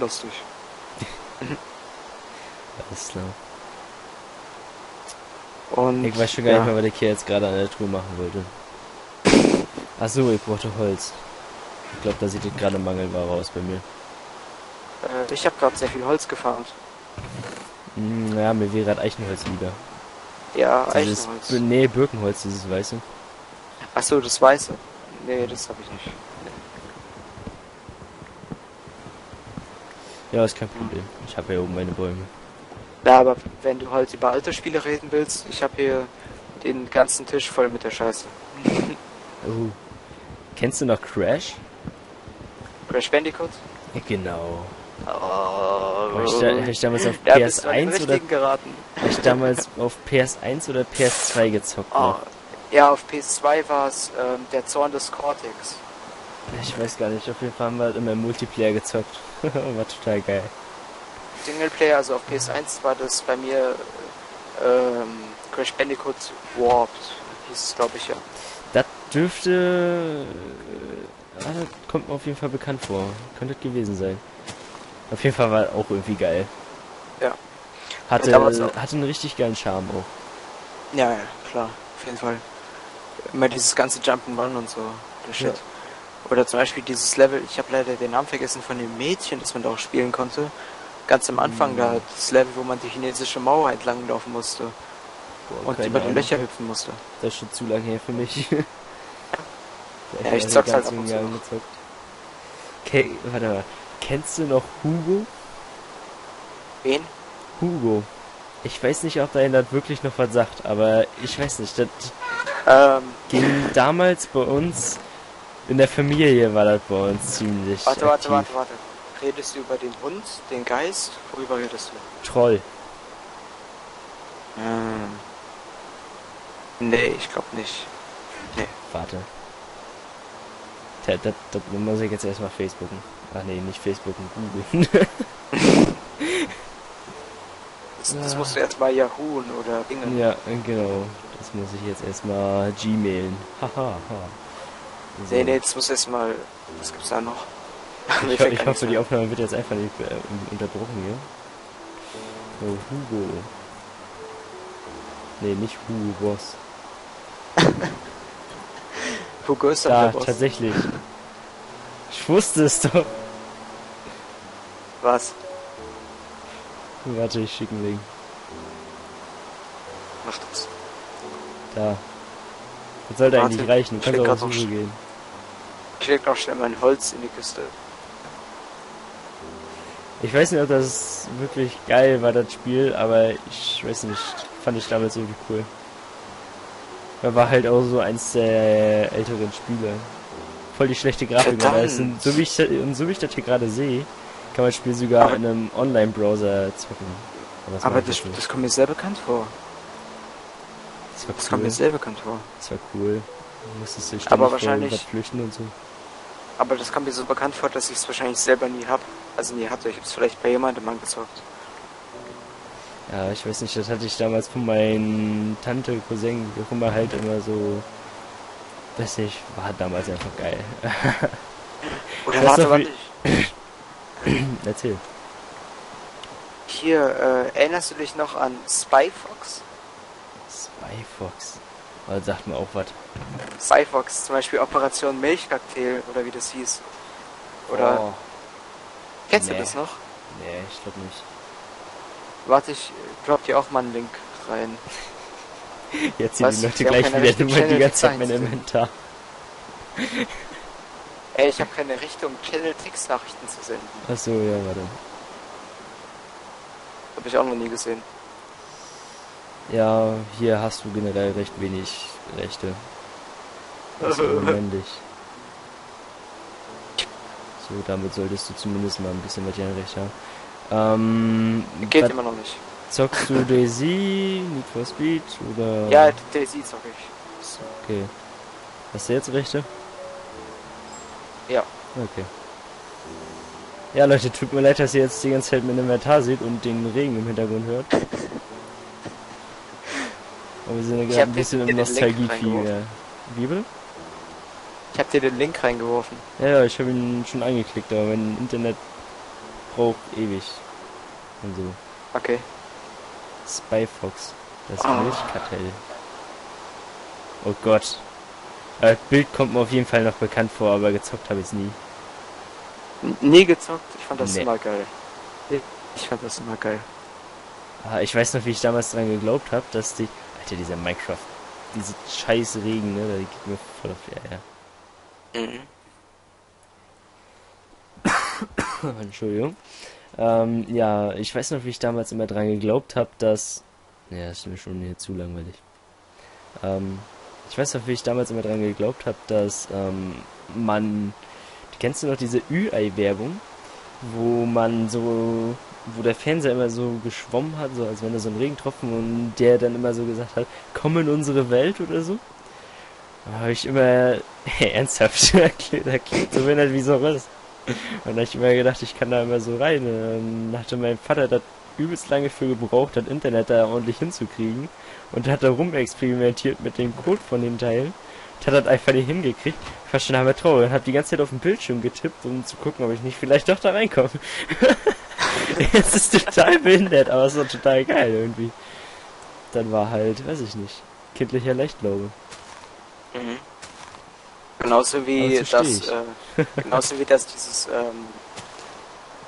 lustig. Alles klar. Und ich weiß schon gar nicht mehr, was ich hier jetzt gerade an der Tour machen wollte. Achso, ich brauchte Holz. Ich glaube, da sieht jetzt gerade Mangelware aus bei mir. Ich habe gerade sehr viel Holz gefarmt. Naja, mir wäre gerade Eichenholz lieber. Ja, also Eichenholz. Nee, Birkenholz, dieses weiße. Achso, das weiße. Nee, das habe ich nicht. Nee. Ja, ist kein Problem. Ich habe hier oben meine Bäume. Ja, aber wenn du halt über alte Spiele reden willst, ich habe hier den ganzen Tisch voll mit der Scheiße. Oh. Kennst du noch Crash? Crash Bandicoot? Genau. Oh. Hab ich damals auf PS1 oder geraten. Hab ich damals auf PS1 oder PS2 gezockt? Oh. Ja, auf PS2 war es der Zorn des Cortex. Ich weiß gar nicht, auf jeden Fall haben wir halt immer Multiplayer gezockt. War total geil. Singleplayer, also auf PS1 war das bei mir Crash Bandicoot Warped, hieß es, glaube ich, ja. Das dürfte... das kommt mir auf jeden Fall bekannt vor. Könnte das gewesen sein. Auf jeden Fall war auch irgendwie geil. Ja. Hatte einen richtig geilen Charme auch. Ja, klar. Auf jeden Fall. Immer dieses ganze Jump'n'Run und so. Der Shit. Ja. Oder zum Beispiel dieses Level, ich habe leider den Namen vergessen, von dem Mädchen, das man da auch spielen konnte. Ganz am Anfang da, das Level, wo man die chinesische Mauer entlang laufen musste. Boah, und über die Löcher hüpfen musste. Das ist schon zu lange her für mich. Ja, ich zock's halt ab und zu. Okay, warte mal. Kennst du noch Hugo? Wen? Hugo. Ich weiß nicht, ob da jemand wirklich noch was sagt, aber ich weiß nicht. Das ging damals bei uns, in der Familie war das bei uns ziemlich aktiv. Warte. Redest du über den Hund, den Geist? Worüber redest du? Troll. Nee, ich glaube nicht. Nee. Warte. Tja, das muss ich jetzt erstmal Facebooken. Ach nee, nicht Facebooken, Google. Das musst du erstmal Yahoo oder Dinge. Ja, genau. Das muss ich jetzt erstmal Gmailen. Haha. So. Nee, das muss erstmal. Was gibt's da noch? Ich hoffe, die Aufnahme wird jetzt einfach nicht unterbrochen hier. Oh, Hugo. Nee, nicht Hugo Boss. Hugo ist da, Boss. Tatsächlich. Ich wusste es doch. Was? Warte, ich schicke einen Link. Mach das. Da. Das sollte eigentlich reichen. Du kannst auch auf Hugo gehen. Ich leg noch schnell mein Holz in die Kiste. Ich weiß nicht, ob das wirklich geil war, das Spiel, aber ich weiß nicht, fand ich damals irgendwie cool. Er war halt auch so eins der älteren Spiele. Voll die schlechte Grafik. Und so wie ich das hier gerade sehe, kann man das Spiel sogar in einem Online-Browser zocken. Aber das kommt mir sehr bekannt vor. Das kommt mir sehr bekannt vor. Das war cool. Du musstest dich ständig vor flüchten und so. Aber das kam mir so bekannt vor, dass ich es wahrscheinlich selber nie hab. Also nie hatte, ich hab's vielleicht bei jemandem angezockt. Ja, ich weiß nicht, das hatte ich damals von meinen Tante, Cousin, wie auch immer halt immer so... Weiß nicht, war damals einfach geil. Oder warte, erzähl. Hier, erinnerst du dich noch an Spy Fox? Spy Fox? Oder sagt mir auch was. Spy Fox, zum Beispiel Operation Milchkaktel oder wie das hieß. Oder... Oh. Kennst du das noch? Nee, ich glaube nicht. Warte, ich drop dir auch mal einen Link rein. Jetzt sehen die Leute gleich wieder die ganze Zeit mein Inventar. Ey, ich habe keine Richtung, Channel-Text-Nachrichten zu senden. Achso, ja, warte. Hab ich auch noch nie gesehen. Ja, hier hast du generell recht wenig Rechte. Das ist unendlich. So, damit solltest du zumindest mal ein bisschen mit deinem Recht haben. Geht immer noch nicht. Zockst du Daisy, Need for Speed oder... Ja, Daisy zock ich. So. Okay. Hast du jetzt Rechte? Ja. Okay. Ja, Leute, tut mir leid, dass ihr jetzt die ganze Zeit mit dem Inventar seht und den Regen im Hintergrund hört. Aber wir sind ja gerade ein bisschen im Nostalgie-Fieber. Wie bitte? Ich hab dir den Link reingeworfen. Ja, ich habe ihn schon angeklickt, aber mein Internet braucht ewig. Und so. Okay. Spy Fox. Das Milchkaktel. Oh Gott. Das Bild kommt mir auf jeden Fall noch bekannt vor, aber gezockt habe ich es nie. Nie gezockt? Ich fand das immer geil. Ich fand das immer geil. Ah, ich weiß noch, wie ich damals dran geglaubt habe, dass die... Alter, dieser Minecraft. Diese scheiß Regen, ne? Da geht mir voll auf die Eier. Mhm. Entschuldigung. Ja, ich weiß noch, wie ich damals immer dran geglaubt habe, dass... Ja, das ist mir schon hier zu langweilig. Ich weiß noch, wie ich damals immer dran geglaubt habe, dass man... Kennst du noch diese Ü-Ei-Werbung? Wo man so... Wo der Fernseher immer so geschwommen hat, so als wenn da so ein Regentropfen und der dann immer so gesagt hat, komm in unsere Welt oder so. Da habe ich immer... Hey, ernsthaft? Da klingt so wenn das wie so was. Und da habe ich immer gedacht, ich kann da immer so rein. Und dann hatte mein Vater das übelst lange für gebraucht, das Internet da ordentlich hinzukriegen. Und hat da rumexperimentiert mit dem Code von den Teilen. Hat das einfach nicht hingekriegt. Ich war schon einmal traurig und habe die ganze Zeit auf den Bildschirm getippt, um zu gucken, ob ich nicht vielleicht doch da reinkomme. Es ist total behindert, aber es ist total geil irgendwie. Dann war halt, weiß ich nicht, kindlicher Leichtglaube. Mhm. Genauso wie das, genauso wie das dieses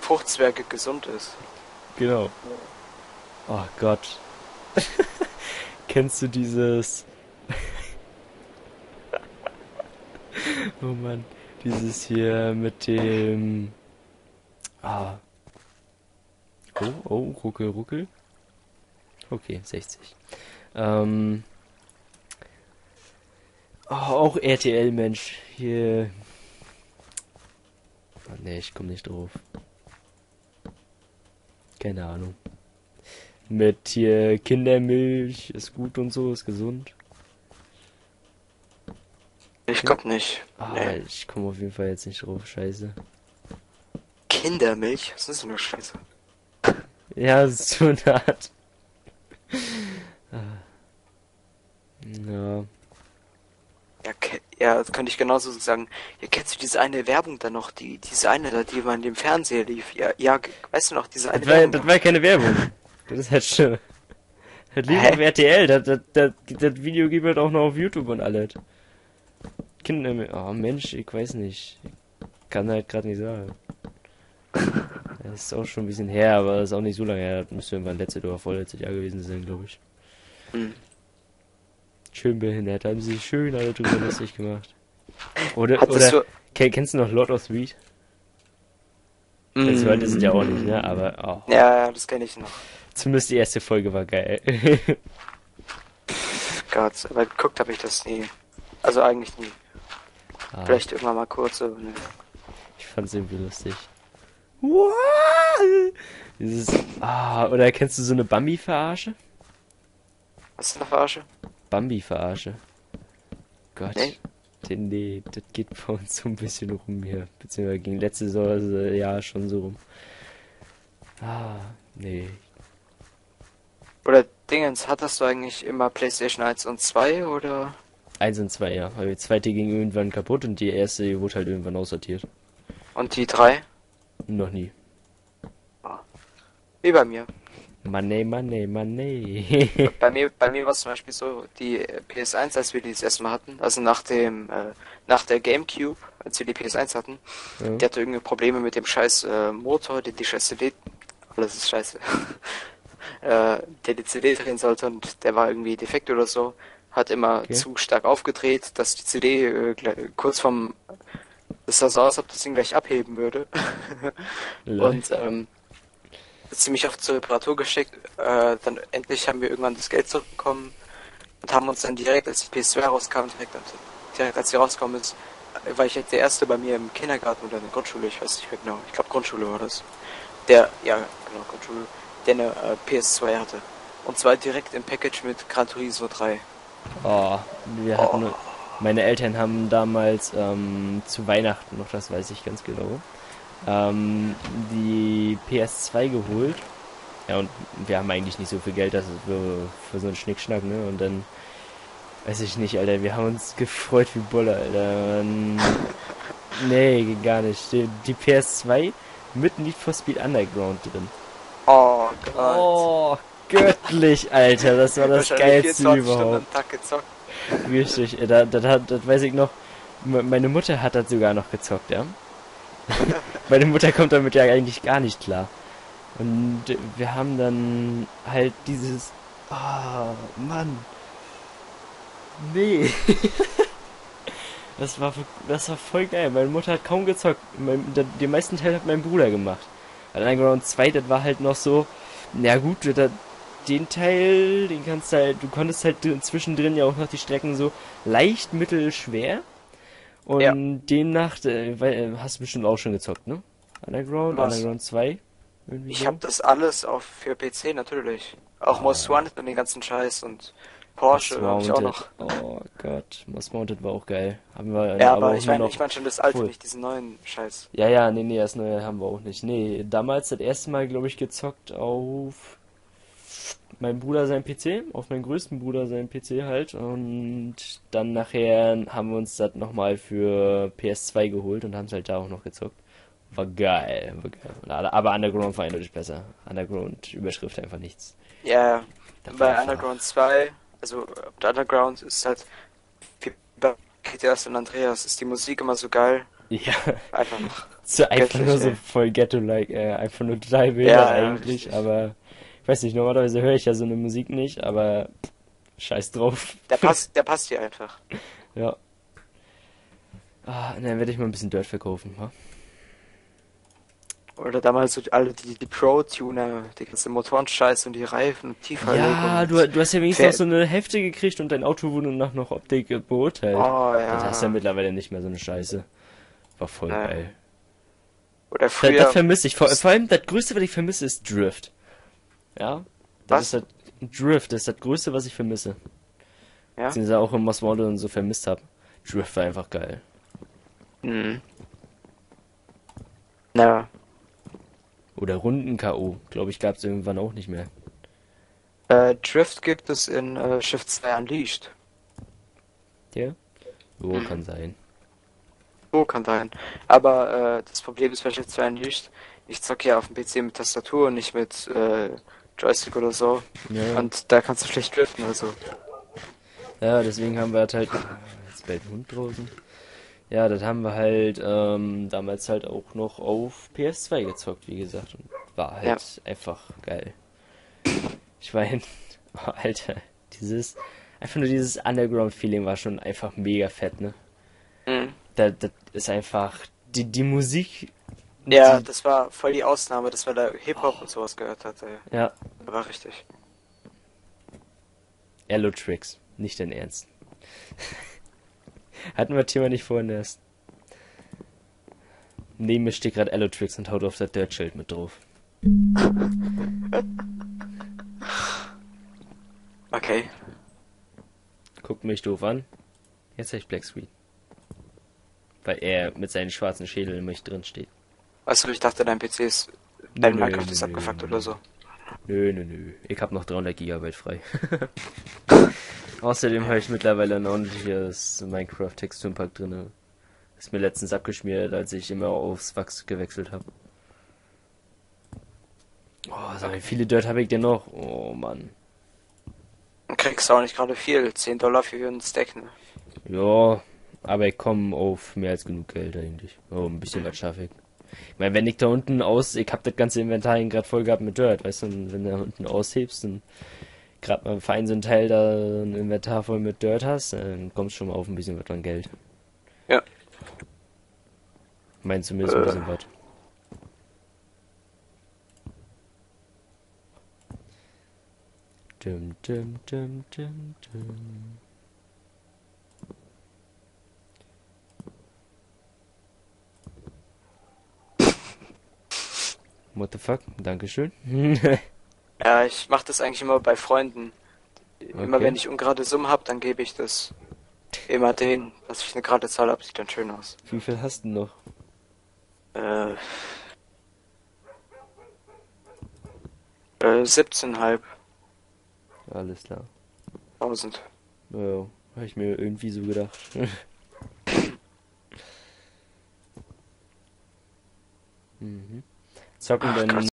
Fruchtzwerge gesund ist. Genau. Oh Gott. Kennst du dieses... Oh Mann, dieses hier mit dem... Ah. Oh, ruckel, ruckel. Okay, 60. Auch RTL, Mensch. Hier... Oh, ne, ich komme nicht drauf. Keine Ahnung. Mit hier Kindermilch ist gut und so, ist gesund. Ich glaub nicht. Ah, nee. Ich komme auf jeden Fall jetzt nicht drauf, scheiße. Kindermilch? Das ist nur scheiße. Ja, das ist so eine Art. Ja. Ja, das könnte ich genauso sagen. Ja, kennst du diese eine Werbung da noch? Diese eine da, die immer in dem Fernseher lief? Ja, weißt du noch, diese eine Werbung? Das war keine Werbung. Das ist halt schön. Das lief auf RTL, das Video gibt halt auch noch auf YouTube und alles. Kinder... Oh Mensch, ich weiß nicht. Ich kann halt gerade nicht sagen. Das ist auch schon ein bisschen her, aber das ist auch nicht so lange her. Das müsste irgendwann letztes oder vorletztes Jahr gewesen sein, glaube ich. Mhm. Schön behindert. Haben sie schön alle drüber lustig gemacht. Oder kennst du noch Lord of the Weed? Mhm. Das heute sind ja auch nicht, ne? Aber... Oh. Ja, das kenne ich noch. Zumindest die erste Folge war geil. Gott, aber geguckt habe ich das nie. Also eigentlich nie. Ah. Vielleicht irgendwann mal kurz, aber ne. Ich fand's irgendwie lustig. Wow! Dieses... Ah, oder kennst du so eine Bambi-Verarsche? Was ist eine Verarsche? Bambi-Verarsche. Gott. Nee, das geht bei uns so ein bisschen rum hier. Beziehungsweise ging letztes Jahr schon so rum. Ah, nee. Oder Dingens, hattest du eigentlich immer PlayStation 1 und 2 oder... 1 und 2, ja. Weil die zweite ging irgendwann kaputt und die erste wurde halt irgendwann aussortiert. Und die 3? Noch nie. Ah. Wie bei mir. Money. bei mir war es zum Beispiel so, die PS1, als wir die das erste Mal hatten, also nach der Gamecube, als wir die PS1 hatten, ja. Die hatte irgendwie Probleme mit dem scheiß Motor, den die scheiß CD... Alles ist scheiße. Der die CD drehen sollte und der war irgendwie defekt oder so. Hat immer zu stark aufgedreht, dass die CD kurz vorm... Das sah so aus, ob das Ding gleich abheben würde. Und ziemlich oft zur Reparatur geschickt. Dann endlich haben wir irgendwann das Geld zurückbekommen und haben uns dann direkt, als die PS2 rauskam, direkt als sie rausgekommen ist, war ich jetzt der Erste bei mir im Kindergarten oder in der Grundschule, ich weiß nicht mehr genau. Ich glaube Grundschule war das. Grundschule, der eine PS2 hatte. Und zwar direkt im Package mit Gran Turismo 3. Oh, wir hatten... Meine Eltern haben damals zu Weihnachten noch, das weiß ich ganz genau, die PS2 geholt. Ja, und wir haben eigentlich nicht so viel Geld, dass für so einen Schnickschnack, ne? Und dann, weiß ich nicht, Alter, wir haben uns gefreut wie Bolle, Alter. Nee, gar nicht. Die PS2 mit Need for Speed Underground drin. Oh Gott. Oh, göttlich, Alter. Das war das Geilste überhaupt. Richtig, das weiß ich noch. Meine Mutter hat das sogar noch gezockt, ja. Meine Mutter kommt damit ja eigentlich gar nicht klar. Und wir haben dann halt dieses... Oh, Mann. Nee. Das war voll geil. Meine Mutter hat kaum gezockt. Den meisten Teil hat mein Bruder gemacht. Underground 2, das war halt noch so... Na gut, den Teil, den kannst du halt... Du konntest halt zwischendrin ja auch noch die Strecken so leicht, mittelschwer. Und ja. Demnach... hast du bestimmt auch schon gezockt, ne? Underground 2. Ich so. Hab das alles für PC natürlich. Auch Most Wanted und den ganzen Scheiß und Porsche hab ich auch noch. Oh Gott, Most Wanted war auch geil. Haben wir ja, aber ich meine schon das alte, nicht diesen neuen Scheiß. Ja, ja, nee, das neue haben wir auch nicht. Nee, damals das erste Mal, glaube ich, gezockt auf meinen Bruder seinen PC, auf meinen größten Bruder seinen PC halt. Und dann nachher haben wir uns das nochmal für PS2 geholt und haben es halt da auch noch gezockt. War geil. Aber Underground war eindeutig besser. Underground-Überschrift einfach nichts. Ja, bei Underground 2, also Underground ist halt wie bei GTA San Andreas, ist die Musik immer so geil. Ja. Einfach nur so voll Ghetto-like, einfach nur total wild eigentlich, ja, aber ich weiß nicht, normalerweise höre ich ja so eine Musik nicht, aber scheiß drauf. Der passt hier einfach. Ja. Ah, dann werde ich mal ein bisschen Dirt verkaufen, wa? Oder damals so alle die Pro-Tuner, die ganze Motorenscheiße und die Reifen und Tieferlegung. Ja, du hast ja wenigstens noch so eine Hälfte gekriegt und dein Auto wurde danach noch Optik beurteilt. Oh, ja. Das hast ja mittlerweile nicht mehr so eine Scheiße. War voll geil. Oder früher... Das vermisse ich. Vor allem das Größte, was ich vermisse, ist Drift. Ja? Das ist das Drift, das ist das Größte, was ich vermisse. Ja? Beziehungsweise auch im Most Wanted und so vermisst habe. Drift war einfach geil. Mhm. Na. Oder Runden-K.O. Glaube ich, gab es irgendwann auch nicht mehr. Drift gibt es in Shift 2 Unleashed. Ja? So kann sein. So kann sein. Aber das Problem ist bei Shift 2 Unleashed, ich zocke ja auf dem PC mit Tastatur und nicht mit Joystick oder so. Ja. Und da kannst du schlecht driften oder so. Ja, deswegen haben wir halt... Jetzt bellt ein Hund draußen. Ja, das haben wir halt damals halt auch noch auf PS2 gezockt, wie gesagt. Und war halt einfach geil. Ich meine, Alter, einfach nur dieses Underground-Feeling war schon einfach mega fett, ne? Mhm. Das ist einfach, die Musik... Ja, das war voll die Ausnahme, dass man da Hip-Hop und sowas gehört hatte. Ja. Das war richtig. Allotrix, nicht dein Ernst. Hatten wir Thema nicht vorhin erst. Neben mir steht gerade Allotrix und haut auf das Dirt-Schild mit drauf. Okay. Guckt mich doof an. Jetzt habe ich Black Screen. Weil er mit seinen schwarzen Schädel in mich drin steht. Achso, ich dachte, dein PC ist... Dein Minecraft ist abgefuckt oder so. Nö. Ich habe noch 300 GB frei. Außerdem habe ich mittlerweile ein ordentliches Minecraft-Texturenpack drin. Ist mir letztens abgeschmiert, als ich immer aufs Wachs gewechselt habe. Oh, wie viele Dirt habe ich denn noch? Oh, Mann. Kriegst du auch nicht gerade viel. $10 für einen Stack, ne? Ja, aber ich komme auf mehr als genug Geld eigentlich. Oh, ein bisschen was schaffe ich. Ich meine, wenn ich da unten ich habe das ganze Inventar gerade voll gehabt mit Dirt, weißt du, und wenn du da unten aushebst und gerade mal fein so ein Teil da ein Inventar voll mit Dirt hast, dann kommst du schon mal auf ein bisschen was an Geld. Ja. Meinst du mir so ein bisschen was? What the fuck? Dankeschön. Ja, ich mache das eigentlich immer bei Freunden. Okay. Immer wenn ich ungerade Summen habe, dann gebe ich das immer denen, dass ich eine gerade Zahl habe, sieht dann schön aus. Wie viel hast du noch? Äh 17,5. Alles klar. 1000. Ja, habe ich mir irgendwie so gedacht. Mhm. zocken, denn